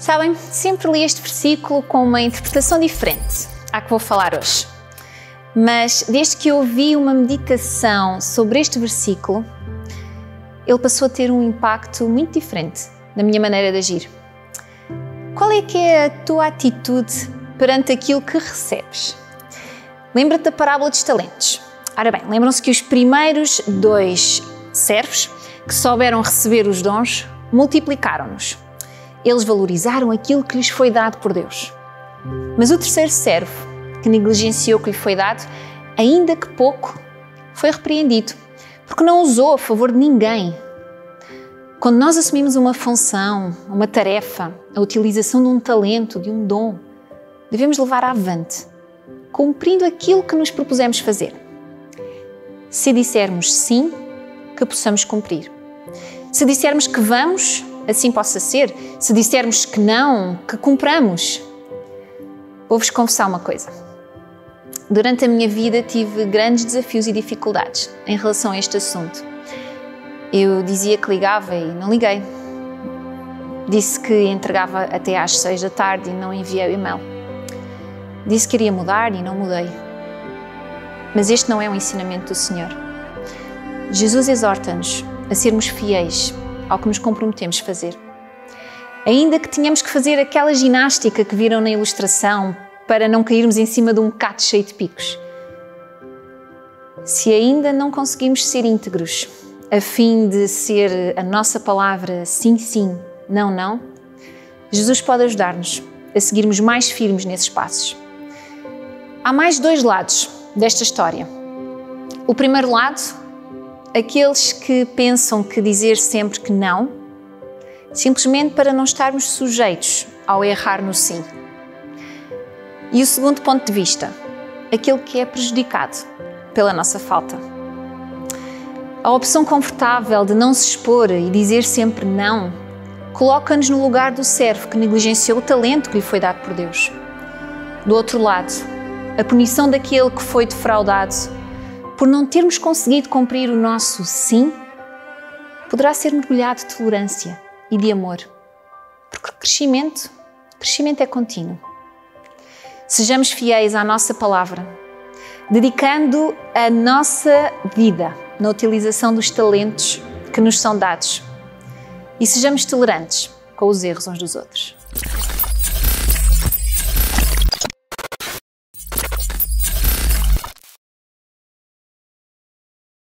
Sabem, sempre li este versículo com uma interpretação diferente à que vou falar hoje. Mas desde que eu vi uma meditação sobre este versículo, ele passou a ter um impacto muito diferente na minha maneira de agir. Qual é que é a tua atitude perante aquilo que recebes? Lembra-te da parábola dos talentos. Ora bem, lembram-se que os primeiros dois servos que souberam receber os dons multiplicaram-nos. Eles valorizaram aquilo que lhes foi dado por Deus. Mas o terceiro servo, que negligenciou o que lhe foi dado, ainda que pouco, foi repreendido, porque não usou a favor de ninguém. Quando nós assumimos uma função, uma tarefa, a utilização de um talento, de um dom, devemos levar avante, cumprindo aquilo que nos propusemos fazer. Se dissermos sim, que possamos cumprir. Se dissermos que vamos, assim possa ser. Se dissermos que não, que cumpramos. Vou-vos confessar uma coisa. Durante a minha vida tive grandes desafios e dificuldades em relação a este assunto. Eu dizia que ligava e não liguei. Disse que entregava até às 18h e não enviei o e-mail. Disse que iria mudar e não mudei. Mas este não é um ensinamento do Senhor. Jesus exorta-nos a sermos fiéis ao que nos comprometemos a fazer. Ainda que tenhamos que fazer aquela ginástica que viram na ilustração para não cairmos em cima de um bocado cheio de picos. Se ainda não conseguimos ser íntegros, a fim de ser a nossa palavra sim, sim, não, não, Jesus pode ajudar-nos a seguirmos mais firmes nesses passos. Há mais dois lados desta história. O primeiro lado, aqueles que pensam que dizer sempre que não, simplesmente para não estarmos sujeitos ao errar no sim. E o segundo ponto de vista, aquele que é prejudicado pela nossa falta. A opção confortável de não se expor e dizer sempre não, coloca-nos no lugar do servo que negligenciou o talento que lhe foi dado por Deus. Do outro lado, a punição daquele que foi defraudado por não termos conseguido cumprir o nosso sim, poderá ser mergulhado de tolerância e de amor, porque crescimento é contínuo. Sejamos fiéis à nossa palavra, dedicando a nossa vida na utilização dos talentos que nos são dados, e sejamos tolerantes com os erros uns dos outros.